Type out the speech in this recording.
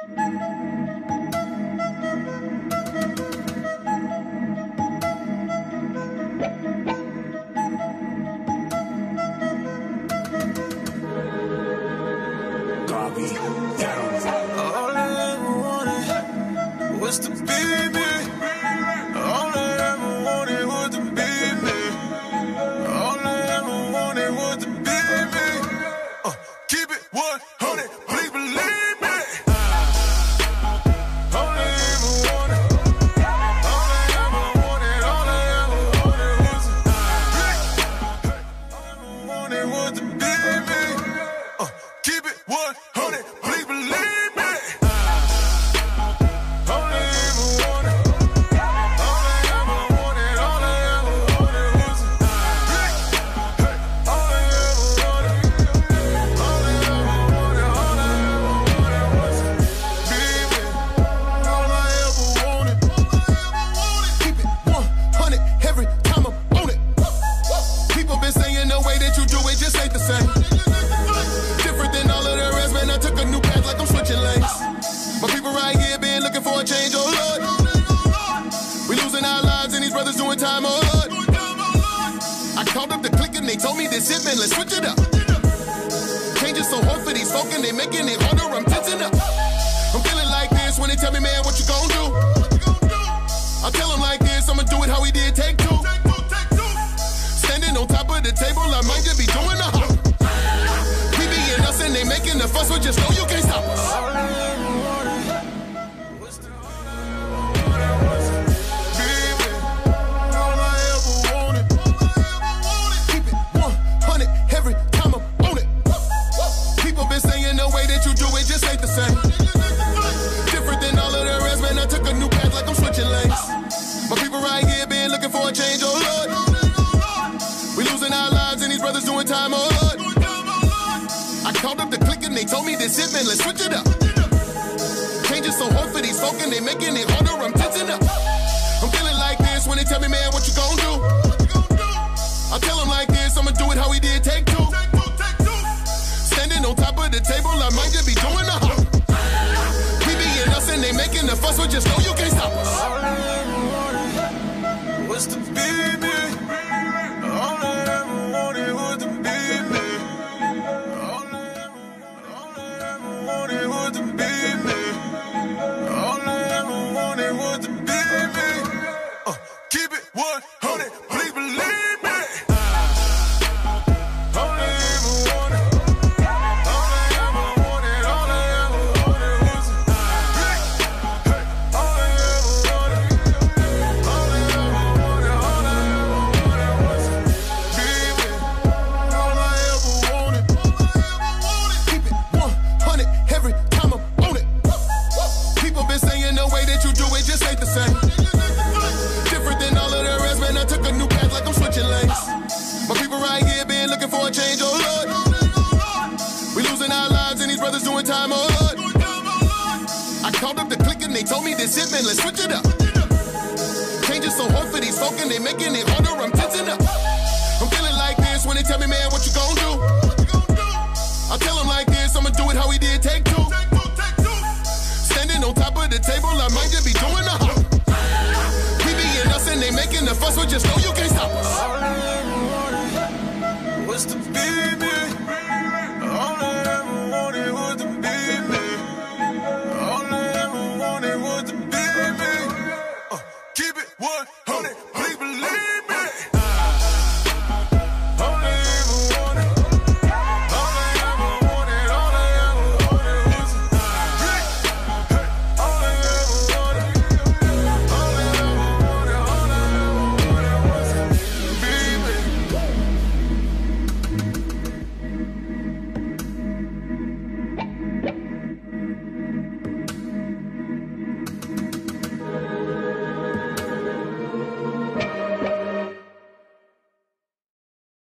Was to be me. All I ever wanted was to be me. All I ever wanted was to be me. Keep it 100, please believe me. All I ever wanted, all I ever wanted, all I ever wanted was to be me. All I ever wanted was to be me. Keep it 100, please believe me. Different than all of the rest, man, I took a new path like I'm switching lanes. My people right here been looking for a change, oh Lord. We losing our lives and these brothers doing time, oh Lord. I called up the clique and they told me this shit, man, let's switch it up. Changes so hard for these folk and they making it harder, I'm tensing up. I'm feeling like this when they tell me, man, what you gon' do? I tell them like this, I'ma do it how we did, take two. Standing on top of the table, I might just be doing a hop. And they making the fuss, but just know you can't stop us. All I ever wanted was to be me. All I ever wanted, keep it 100 every time I'm on it. People been saying the way that you do it just ain't the same. Different than all of the rest, man, I took a new path like I'm switching lanes. My people right here been looking for a change, oh Lord. We losing our lives and these brothers doing time, oh Lord. I called up the clique and they told me this shit, man, let's switch it up. Changes so hard for these folk and they making it harder, I'm tensing up. I'm feeling like this when they tell me, man, what you gon' do? I tell them like this, I'ma do it how we did, take two. Standing on top of the table, I might just be doing a hop. We being us and they making a fuss, but just know you can't stop us. All I ever wanted was to be me. All I ever wanted was to be me. All I ever wanted was to be me. All I ever wanted was to be me. Keep it 100, please believe me. All I ever wanted, all I ever wanted, all I ever wanted was to be me. All I ever wanted, all I ever wanted, all I ever wanted was to be me. All I ever wanted, all I ever wanted, keep it 100 every time I'm on it. People been saying the way that you do it just ain't the same. Different than all of the rest, man, I took a new path like I'm switching lanes. My people right here been looking for a change, oh Lord. We losing our lives and these brothers doing time, oh Lord. I called up the clique and they told me this shit, man, let's switch it up. Changes so hard for these folk and they making it harder, I'm tensing up. I'm feeling like this when they tell me, man, what you gon' do? I tell them like this, I'ma do it how we did, take two. Standing on top of the table, I might just be doing a hop. We being us and they making a fuss, but just know you can't stop us.